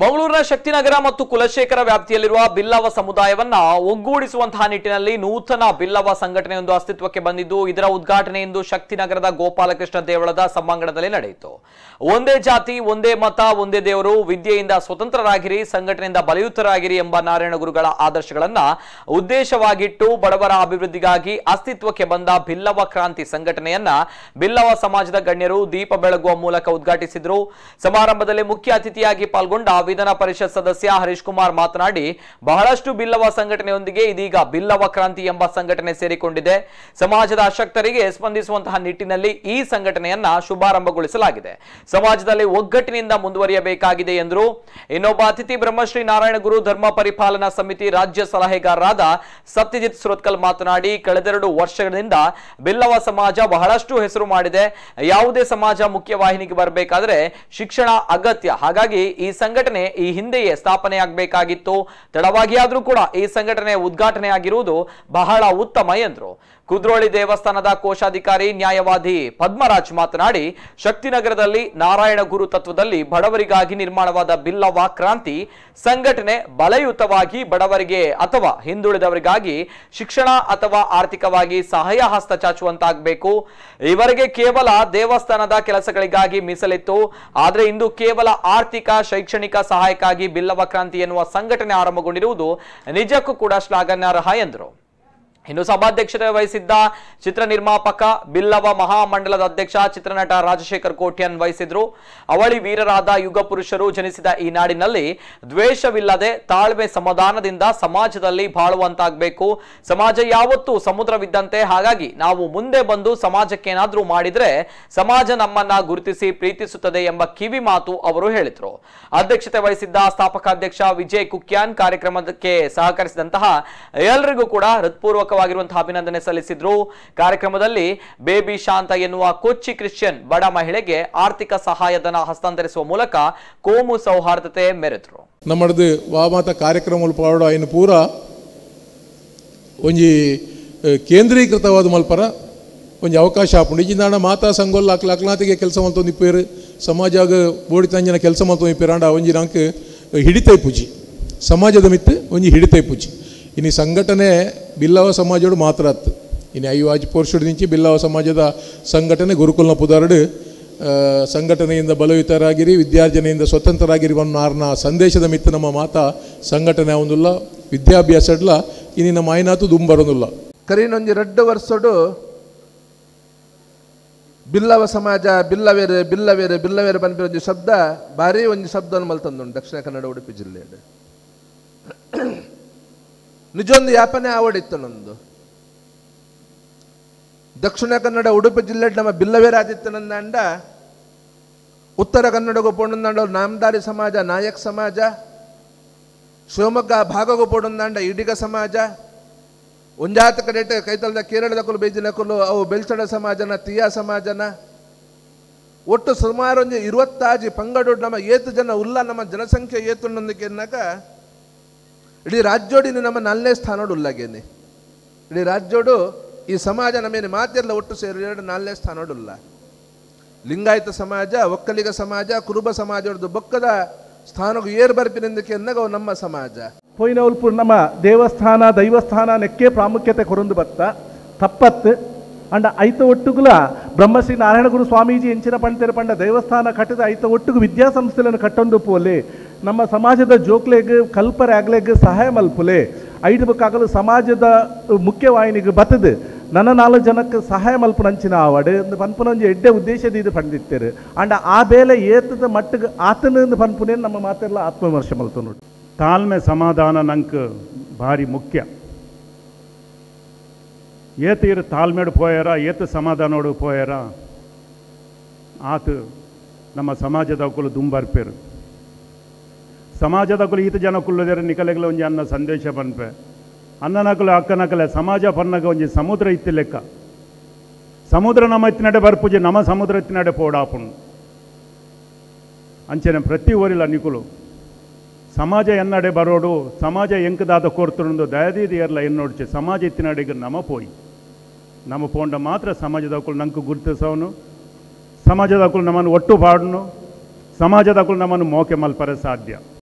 ಮಂಗಳೂರಿನ ಶಕ್ತಿನಗರ ಮತ್ತು ಕುಲಶೇಖರ ವ್ಯಾಪ್ತಿಯಲ್ಲಿರುವ ಬಿಲ್ಲವ ಸಮುದಾಯವನ್ನ ಒಗ್ಗೂಡಿಸುವಂತಹ ನಿಟ್ಟಿನಲ್ಲಿ ನೂತನ ಬಿಲ್ಲವ ಸಂಘಟನೆಯೊಂದು ಅಸ್ತಿತ್ವಕ್ಕೆ ಬಂದಿದ್ದು, ಇದರ ಉದ್ಘಾಟನೆ ಇಂದು ಶಕ್ತಿನಗರದ ಗೋಪಾಲಕೃಷ್ಣ ದೇವಳದ ಸಭಾಂಗಣದಲ್ಲಿ ನಡೆಯಿತು. ಒಂದೇ ಜಾತಿ, ಒಂದೇ ಮತ, ಒಂದೇ ದೇವರು, ವಿದ್ಯೆಯಿಂದ ಸ್ವತಂತ್ರರಾಗಿರಿ, ಸಂಘಟನೆಯಿಂದ ಬಲಿಯುತರಾಗಿರಿ ಎಂಬ ನಾರಾಯಣ ಗುರುಗಳ ಆದರ್ಶಗಳನ್ನ ಉದ್ದೇಶವಾಗಿಟ್ಟು ಬಡವರ ಅಭಿವೃದ್ಧಿಗಾಗಿ ಅಸ್ತಿತ್ವಕ್ಕೆ ಬಂದ ಬಿಲ್ಲವ ಕ್ರಾಂತಿ ಸಂಘಟನೆಯನ್ನ ಬಿಲ್ಲವ ಸಮಾಜದ ಗಣ್ಯರು ದೀಪ ಬೆಳಗುವ ಮೂಲಕ ಉದ್ಘಾಟಿಸಿದರು. ಸಮಾರಂಭದಲ್ಲಿ ಮುಖ್ಯ ಅತಿಥಿಯಾಗಿ ಪಾಲ್ಗೊಂಡ ವಿಧಾನ ಪರಿಷತ್ ಸದಸ್ಯ ಹರೀಶ್ ಕುಮಾರ್ ಮಾತನಾಡಿ, ಬಹಳಷ್ಟು ಬಿಲ್ಲವ ಸಂಘಟನೆಯೊಂದಿಗೆ ಇದೀಗ ಬಿಲ್ಲವ ಕ್ರಾಂತಿ ಎಂಬ ಸಂಘಟನೆ ಸೇರಿಕೊಂಡಿದೆ. ಸಮಾಜದ ಅಶಕ್ತರಿಗೆ ಸ್ಪಂದಿಸುವಂತಹ ನಿಟ್ಟಿನಲ್ಲಿ ಈ ಸಂಘಟನೆಯನ್ನ ಶುಭಾರಂಭಗೊಳಿಸಲಾಗಿದೆ. ಸಮಾಜದಲ್ಲಿ ಒಗ್ಗಟ್ಟಿನಿಂದ ಮುಂದುವರಿಯಬೇಕಾಗಿದೆ ಎಂದರು. ಇನ್ನೊಬ್ಬ ಅತಿಥಿ ಬ್ರಹ್ಮಶ್ರೀ ನಾರಾಯಣ ಗುರು ಧರ್ಮ ಪರಿಪಾಲನಾ ಸಮಿತಿ ರಾಜ್ಯ ಸಲಹೆಗಾರರಾದ ಸತ್ಯಜಿತ್ ಸುರತ್ಕಲ್ ಮಾತನಾಡಿ, ಕಳೆದೆರಡು ವರ್ಷಗಳಿಂದ ಬಿಲ್ಲವ ಸಮಾಜ ಬಹಳಷ್ಟು ಹೆಸರು ಮಾಡಿದೆ. ಯಾವುದೇ ಸಮಾಜ ಮುಖ್ಯವಾಹಿನಿಗೆ ಬರಬೇಕಾದ್ರೆ ಶಿಕ್ಷಣ ಅಗತ್ಯ. ಹಾಗಾಗಿ ಈ ಸಂಘಟನೆ ಈ ಹಿಂದೆಯೇ ಸ್ಥಾಪನೆಯಾಗಬೇಕಾಗಿತ್ತು. ತಡವಾಗಿಯಾದರೂ ಕೂಡ ಈ ಸಂಘಟನೆ ಉದ್ಘಾಟನೆಯಾಗಿರುವುದು ಬಹಳ ಉತ್ತಮ ಎಂದರು. ಕುದ್ರೋಳಿ ದೇವಸ್ಥಾನದ ಕೋಶಾಧಿಕಾರಿ ನ್ಯಾಯವಾದಿ ಪದ್ಮರಾಜ್ ಮಾತನಾಡಿ, ಶಕ್ತಿನಗರದಲ್ಲಿ ನಾರಾಯಣ ಗುರು ತತ್ವದಲ್ಲಿ ಬಡವರಿಗಾಗಿ ನಿರ್ಮಾಣವಾದ ಬಿಲ್ಲವ ಕ್ರಾಂತಿ ಸಂಘಟನೆ ಬಲಯುತವಾಗಿ ಬಡವರಿಗೆ ಅಥವಾ ಹಿಂದುಳಿದವರಿಗಾಗಿ ಶಿಕ್ಷಣ ಅಥವಾ ಆರ್ಥಿಕವಾಗಿ ಸಹಾಯ ಹಸ್ತ ಚಾಚುವಂತಾಗಬೇಕು. ಇವರಿಗೆ ಕೇವಲ ದೇವಸ್ಥಾನದ ಕೆಲಸಗಳಿಗಾಗಿ ಮೀಸಲಿತ್ತು. ಆದರೆ ಇಂದು ಕೇವಲ ಆರ್ಥಿಕ ಶೈಕ್ಷಣಿಕ ಸಹಾಯಕ್ಕಾಗಿ ಬಿಲ್ಲವ ಕ್ರಾಂತಿ ಎನ್ನುವ ಸಂಘಟನೆ ಆರಂಭಗೊಂಡಿರುವುದು ನಿಜಕ್ಕೂ ಕೂಡ ಶ್ಲಾಘನಾರ್ಹ ಎಂದರು. ಇನ್ನು ಸಭಾಧ್ಯಕ್ಷತೆ ವಹಿಸಿದ್ದ ಚಿತ್ರ ನಿರ್ಮಾಪಕ ಬಿಲ್ಲವ ಮಹಾಮಂಡಲದ ಅಧ್ಯಕ್ಷ ಚಿತ್ರನಟ ರಾಜಶೇಖರ್ ಕೋಟ್ಯನ್ ವಹಿಸಿದ್ರು. ಅವಳಿ ವೀರರಾದ ಯುಗ ಪುರುಷರು ಜನಿಸಿದ ಈ ನಾಡಿನಲ್ಲಿ ದ್ವೇಷವಿಲ್ಲದೆ ತಾಳ್ಮೆ ಸಮಾಧಾನದಿಂದ ಸಮಾಜದಲ್ಲಿ ಬಾಳುವಂತಾಗಬೇಕು. ಸಮಾಜ ಯಾವತ್ತೂ ಸಮುದ್ರವಿದ್ದಂತೆ. ಹಾಗಾಗಿ ನಾವು ಮುಂದೆ ಬಂದು ಸಮಾಜಕ್ಕೇನಾದ್ರೂ ಮಾಡಿದ್ರೆ ಸಮಾಜ ನಮ್ಮನ್ನ ಗುರುತಿಸಿ ಪ್ರೀತಿಸುತ್ತದೆ ಎಂಬ ಕಿವಿ ಮಾತು ಅವರು ಹೇಳಿದ್ರು. ಅಧ್ಯಕ್ಷತೆ ವಹಿಸಿದ್ದ ಸ್ಥಾಪಕಾಧ್ಯಕ್ಷ ವಿಜಯ್ ಕುಕ್ಯಾನ್ ಕಾರ್ಯಕ್ರಮಕ್ಕೆ ಸಹಕರಿಸಿದಂತಹ ಎಲ್ಲರಿಗೂ ಕೂಡ ಹೃತ್ಪೂರ್ವಕ ಅಭಿನಂದನೆ ಸಲ್ಲಿಸಿದ್ರು. ಕಾರ್ಯಕ್ರಮದಲ್ಲಿ ಬೇಬಿ ಶಾಂತ ಎನ್ನುವ ಕೊಚ್ಚಿ ಕ್ರಿಶ್ಚಿಯನ್ ಬಡ ಮಹಿಳೆಗೆ ಆರ್ಥಿಕ ಸಹಾಯಧನ ಹಸ್ತಾಂತರಿಸುವ ಮೂಲಕ ಕೋಮು ಸೌಹಾರ್ದತೆ ಮೆರೆದರು. ನಮ್ಮದು ವಾಮಾತ ಕಾರ್ಯಕ್ರಮ ಪಾಡೋ ಇನ್ನು ಪೂರ ಒಂಜಿ ಕೇಂದ್ರೀಕೃತವಾದ ಮಲ್ಪರ ಒಂಜಿ ಅವಕಾಶ ಆಪುಂಡು. ಇಂಜಿನ ನಾಡ ಮಾತಾ ಸಂಘೋಲ್ ಅಕ್ಲಾತಿಗೆ ಕೆಲಸ ಮಲ್ತೊಂದಿಪ್ಪೇರು, ಸಮಾಜಾಗ ಬೋಡಿ ತಂಜನ ಕೆಲಸ ಮಲ್ತೊಂದಿಪ್ಪೇರು. ಅಂಡ ಒಂಜಿ ನಂಗೆ ಹಿಡಿತೈ ಪೂಜಿ ಸಮಾಜದ ಮಿತ್ತು ಒಂಜಿ ಹಿಡಿತೈ ಪೂಜಿ. ಇನ್ನು ಸಂಘಟನೆ ಬಿಲ್ಲವ ಸಮಾಜೋಡು ಮಾತ್ರ ಅತ್ತು. ಇನ್ನು ಐದು ಆಜು ಪೋರ್ಷುಡ್ ನಿಂಚಿ ಬಿಲ್ಲವ ಸಮಾಜದ ಸಂಘಟನೆ ಗುರುಕುಲ್ನ ಪುದಾರಡು ಸಂಘಟನೆಯಿಂದ ಬಲಯುತರಾಗಿರಿ, ವಿದ್ಯಾರ್ಜನೆಯಿಂದ ಸ್ವತಂತ್ರರಾಗಿರಿ ಅನ್ನೋರ್ನ ಸಂದೇಶದ ಮಿತ್ತು ನಮ್ಮ ಮಾತಾ ಸಂಘಟನೆ ಅವನಿಲ್ಲ. ವಿದ್ಯಾಭ್ಯಾಸ ಇಡ್ಲ ಇನ್ನು ನಮ್ಮ ಆಯ್ನಾತು ದುಂಬರೊಂದಿಲ್ಲ. ಕರೀನೊಂದು 2 ವರ್ಷಡು ಬಿಲ್ಲವ ಸಮಾಜ ಬಿಲ್ಲವೇರೆ ಬಿಲ್ಲವೇರೆ ಬಿಲ್ಲವೇರೆ ಬಂದಿರೋ ಒಂದು ಶಬ್ದ ಭಾರಿ ಒಂದು ಶಬ್ದ ಮಲ್ತಂದು ದಕ್ಷಿಣ ಕನ್ನಡ ಉಡುಪಿ ಜಿಲ್ಲೆಯಲ್ಲಿ ನಿಜೊಂದು ಯಾಪನೆ ಆವಡಿತ್ತು ನಂದು. ದಕ್ಷಿಣ ಕನ್ನಡ ಉಡುಪಿ ಜಿಲ್ಲೆ ನಮ್ಮ ಬಿಲ್ಲವೇರಾದಿತ್ತನಂದ ಅಂಡ ಉತ್ತರ ಕನ್ನಡಗೂ ಪೋಣಂದಾಂಡ ನಾಮದಾರಿ ಸಮಾಜ, ನಾಯಕ್ ಸಮಾಜ, ಶಿವಮೊಗ್ಗ ಭಾಗಗೂ ಪೋಣಂದಾಂಡ ಇಡಿಗ ಸಮಾಜ, ಒಂಜಾತ ಕಡೆಟ ಕೈತಲದ ಕೇರಳದ ಕುಲು ಬೇಜಿನ ಕುಲು ಅವು ಬೆಳ್ಚಡ ಸಮಾಜನ, ತೀಯಾ ಸಮಾಜನ ಒಟ್ಟು ಸುಮಾರು ಒಂದು 25 ಪಂಗಡು ನಮ್ಮ ಏತು ಜನ ಉಲ್ಲ ನಮ್ಮ ಜನಸಂಖ್ಯೆ ಏತುಣ್ಣೊಂದಕ್ಕೆ ಎನ್ನಾಗ ಇಡೀ ರಾಜ್ಯೋಡಿ ನಮ್ಮ 4ನೇ ಸ್ಥಾನೋಡು ಉಲ್ಲಾಗೇನೆ. ಇಡೀ ರಾಜ್ಯೋಡು ಈ ಸಮಾಜ ನಮ್ಮೇನೆ ಮಾತೆಲ್ಲ ಒಟ್ಟು ಸೇರಿ 4ನೇ ಸ್ಥಾನೋಡು ಉಲ್ಲ. ಲಿಂಗಾಯತ ಸಮಾಜ, ಒಕ್ಕಲಿಗ ಸಮಾಜ, ಕುರುಬ ಸಮಾಜ ಅವ್ರದ್ದು ಬೊಕ್ಕದ ಸ್ಥಾನಕ್ಕೂ ಏರ್ ಬರ್ಪಿನಂದಕ್ಕೆ ಅಂದಾಗ ಅವು ನಮ್ಮ ಸಮಾಜ. ಪೊಯ್ನವಲ್ಪುರ್ ನಮ್ಮ ದೇವಸ್ಥಾನ ದೈವಸ್ಥಾನ ನೆಕ್ಕೆ ಪ್ರಾಮುಖ್ಯತೆ ಕೊರೊಂದು ಬತ್ತ ತಪ್ಪತ್ತು. ಅಂಡ ಐತ ಒಟ್ಟುಗುಲ ಬ್ರಹ್ಮಶ್ರೀ ನಾರಾಯಣ ಗುರು ಸ್ವಾಮೀಜಿ ಎಂಚಿನ ಪಂಡಿತರ ಪಂಡ ದೇವಸ್ಥಾನ ಕಟ್ಟಿದ ಐತ ಒಟ್ಟುಗು ವಿದ್ಯಾಸಂಸ್ಥೆಗಳನ್ನು ಕಟ್ಟೊಂದು ಪೋಲೆ ನಮ್ಮ ಸಮಾಜದ ಜೋಕ್ಲೆಗ್ ಕಲ್ಪರಾಗ್ಲೆಗ್ ಸಹಾಯ ಮಲ್ಪುಲೆ. ಐದು ಬಕ್ಕಾಗಲು ಸಮಾಜದ ಮುಖ್ಯವಾಹಿನಿಗೆ ಬತ್ತದು ನನ್ನ 4 ಜನಕ್ಕೆ ಸಹಾಯ ಮಲ್ಪನ ಅಂಚಿನ ಆವಾಡು ಪನ್ಪುನೊಂದು ಎಡ್ಡೆ ಉದ್ದೇಶದ ಇದು ಪಂಡಿತ್ತರು. ಅಂಡ ಆ ಬೇಲೆ ಏತದ ಮಟ್ಟಿಗೆ ಆತನಿಂದ ಪನ್ಪುನೇ ನಮ್ಮ ಮಾತೆಲ್ಲ ಆತ್ಮವಿಮರ್ಶೆ ಮಲ್ತು ನೋಡಿ. ತಾಳ್ಮೆ ಸಮಾಧಾನ ನಂಗೆ ಭಾರಿ ಮುಖ್ಯ. ಏತ ಇರು ತಾಳ್ಮೆಡು ಪೋಯಾರ, ಏತ ಸಮಾಧಾನೋಡು ಪೋಯಾರ ಆತು ನಮ್ಮ ಸಮಾಜದ ಕುಲು ದುಂಬರ್ಪೇರು. ಸಮಾಜದ ಕುಲು ಈತ ಜನ ಕುಲ್ಲದೇರು ನಿಕಲೆಗಲ ಒಂಜಿ ಅನ್ನ ಸಂದೇಶ ಪನ್ಪೆ. ಅನ್ನನಕಲು ಅಕ್ಕನಕಲೆ ಸಮಾಜ ಪನ್ನಗ ಒಂಜಿ ಸಮುದ್ರ ಇತ್ತು ಲೆಕ್ಕ. ಸಮುದ್ರ ನಮ್ಮ ಇತ್ತಿನಡೆ ಬರ್ಪುಜಿ, ನಮ್ಮ ಸಮುದ್ರ ಇತ್ತಿನಡೆ ಪೋಡಾಪುಂಡು. ಅಂಚನೆ ಪ್ರತಿ ಊರಿಲ ನಿಕುಲು ಸಮಾಜ ಎನ್ನಡೆ ಬರೋಡು, ಸಮಾಜ ಎಂಕದಾದ ಕೋರ್ತುಂಡು ದಯದೀದಿಯರ್ಲ ಎನ್ನೋಡ್ಚೆ ಸಮಾಜ ಇತ್ತಿನಡೆಗೆ ನಮ ಪೋಯಿ. ನಮ್ಮ ಪೋಂಡ ಮಾತ್ರ ಸಮಾಜದ ಕುಲು ನಂಕು ಗುರುತಿಸೋನು, ಸಮಾಜದ ಕುಲು ನಮ್ಮನ್ನು ಒಟ್ಟು ಪಾಡನು, ಸಮಾಜದ ಕುಲು ನಮ್ಮನ್ನು ಮೋಕೆ ಮಲ್ಪರೆ ಸಾಧ್ಯ.